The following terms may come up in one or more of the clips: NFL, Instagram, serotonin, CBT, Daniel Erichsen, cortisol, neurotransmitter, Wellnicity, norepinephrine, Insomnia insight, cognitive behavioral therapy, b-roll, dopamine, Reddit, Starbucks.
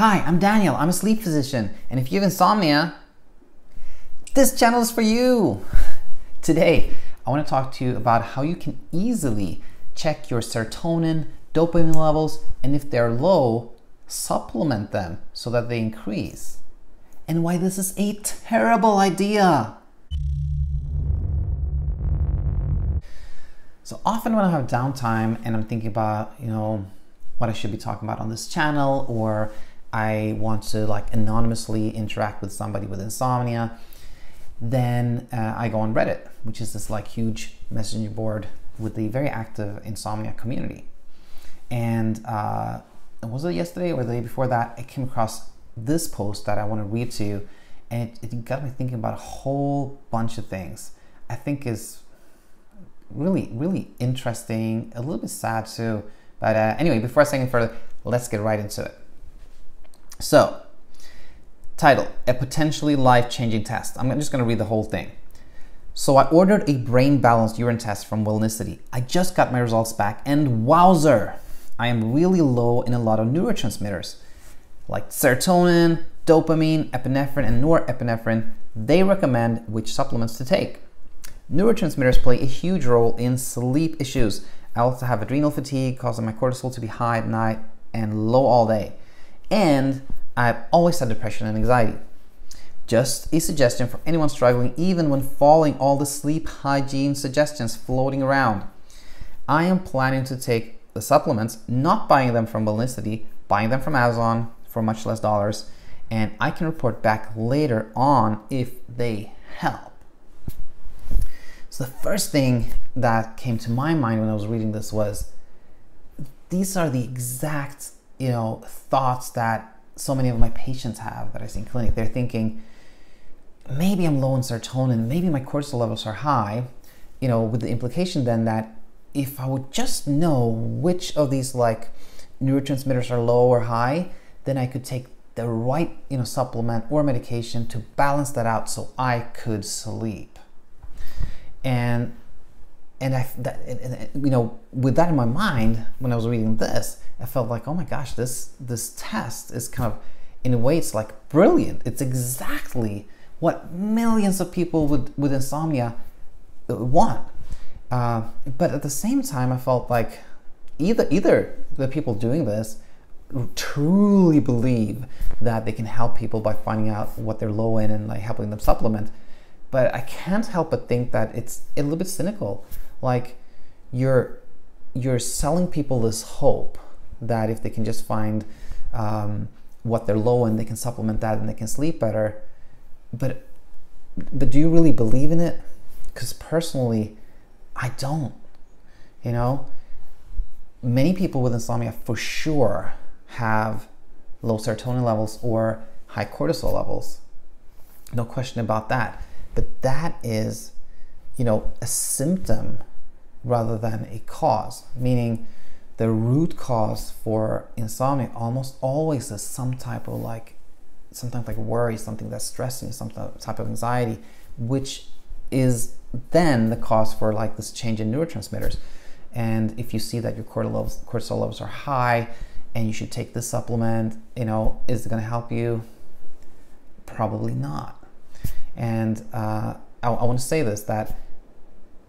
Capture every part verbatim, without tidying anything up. Hi, I'm Daniel, I'm a sleep physician, and if you have insomnia, this channel is for you. Today, I want to talk to you about how you can easily check your serotonin, dopamine levels, and if they're low, supplement them so that they increase, and why this is a terrible idea. So often when I have downtime and I'm thinking about, you know, what I should be talking about on this channel, or I want to like anonymously interact with somebody with insomnia, then uh, I go on Reddit, which is this like huge messenger board with the very active insomnia community. And uh, was it yesterday or the day before that, I came across this post that I want to read to you, and it, it got me thinking about a whole bunch of things I think is really, really interesting, a little bit sad too. But uh, anyway, before I say any further, let's get right into it. So, title, a potentially life-changing test. I'm just gonna read the whole thing. So I ordered a brain balanced urine test from Wellnicity. I just got my results back and wowzer, I am really low in a lot of neurotransmitters like serotonin, dopamine, epinephrine, and norepinephrine. They recommend which supplements to take. Neurotransmitters play a huge role in sleep issues. I also have adrenal fatigue, causing my cortisol to be high at night and low all day. And I've always had depression and anxiety. Just a suggestion for anyone struggling, even when following all the sleep hygiene suggestions floating around. I am planning to take the supplements, not buying them from Wellnicity, buying them from Amazon for much less dollars, and I can report back later on if they help. So the first thing that came to my mind when I was reading this was, these are the exact, you know, thoughts that so many of my patients have that I see in clinic. They're thinking, maybe I'm low in serotonin, maybe my cortisol levels are high, you know, with the implication then that if I would just know which of these like neurotransmitters are low or high, then I could take the right, you know, supplement or medication to balance that out so I could sleep. And and I, that, and, you know, with that in my mind, when I was reading this, I felt like, oh my gosh, this this test is kind of, in a way, it's like brilliant. It's exactly what millions of people with with insomnia want. Uh, but at the same time, I felt like either either the people doing this truly believe that they can help people by finding out what they're low in and like helping them supplement. But I can't help but think that it's a little bit cynical. Like you're you're selling people this hope that if they can just find um, what they're low in, they can supplement that and they can sleep better. But but do you really believe in it? Because personally, I don't. You know, many people with insomnia for sure have low serotonin levels or high cortisol levels. No question about that. But that is, you know, a symptom rather than a cause, meaning the root cause for insomnia almost always is some type of like, sometimes like worry, something that's stressing, some type of anxiety, which is then the cause for like this change in neurotransmitters. And if you see that your cortisol levels, cortisol levels are high and you should take this supplement, you know, is it going to help you? Probably not. And uh, I, I want to say this, that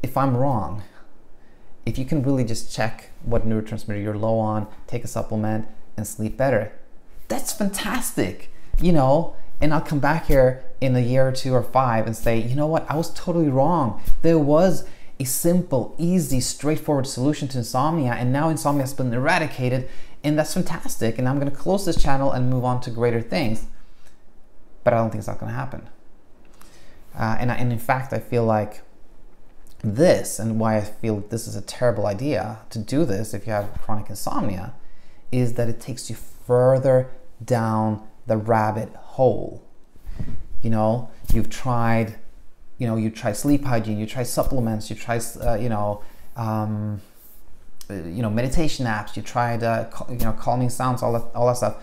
if I'm wrong, if you can really just check what neurotransmitter you're low on, take a supplement and sleep better, that's fantastic, you know? And I'll come back here in a year or two or five and say, you know what, I was totally wrong. There was a simple, easy, straightforward solution to insomnia, and now insomnia has been eradicated, and that's fantastic. And I'm gonna close this channel and move on to greater things. But I don't think it's not gonna happen. Uh, and, I, and in fact, I feel like this, and why I feel this is a terrible idea to do this if you have chronic insomnia, is that it takes you further down the rabbit hole. You know, you've tried, you know, you try sleep hygiene, you try supplements, you try, uh, you know, um, you know, meditation apps, you tried, uh, you know, calming sounds, all that, all that stuff,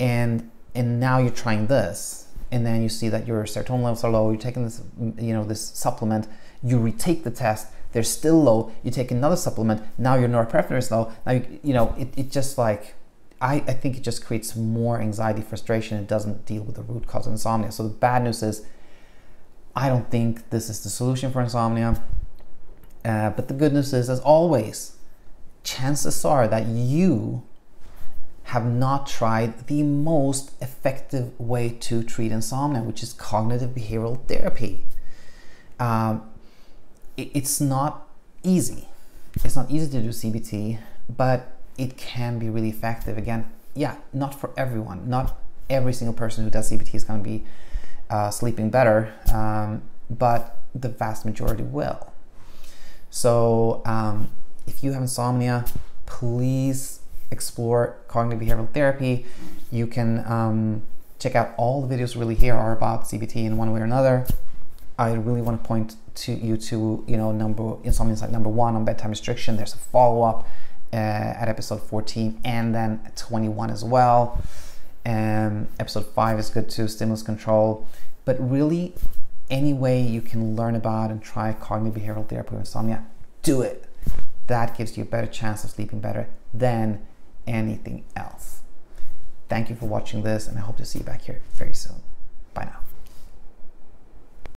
and and now you're trying this. And then you see that your serotonin levels are low, you're taking this, you know, this supplement, you retake the test, they're still low, you take another supplement, now your norepinephrine is low, now, you, you know, it, it just like, I, I think it just creates more anxiety, frustration. It doesn't deal with the root cause of insomnia. So the bad news is I don't think this is the solution for insomnia. Uh, but the good news is, as always, chances are that you have not tried the most effective way to treat insomnia, which is cognitive behavioral therapy. Um, it, it's not easy. It's not easy to do C B T, but it can be really effective. Again, yeah, not for everyone. Not every single person who does C B T is going to be uh, sleeping better, um, but the vast majority will. So um, if you have insomnia, please explore cognitive behavioral therapy. You can um, check out all the videos really here are about C B T in one way or another. I really want to point to you to, you know, number Insomnia Insight number one on bedtime restriction. There's a follow-up uh, at episode fourteen and then twenty-one as well. Um, episode five is good too, stimulus control. But really, any way you can learn about and try cognitive behavioral therapy with insomnia, do it. That gives you a better chance of sleeping better than anything else. Thank you for watching this, and I hope to see you back here very soon. Bye now.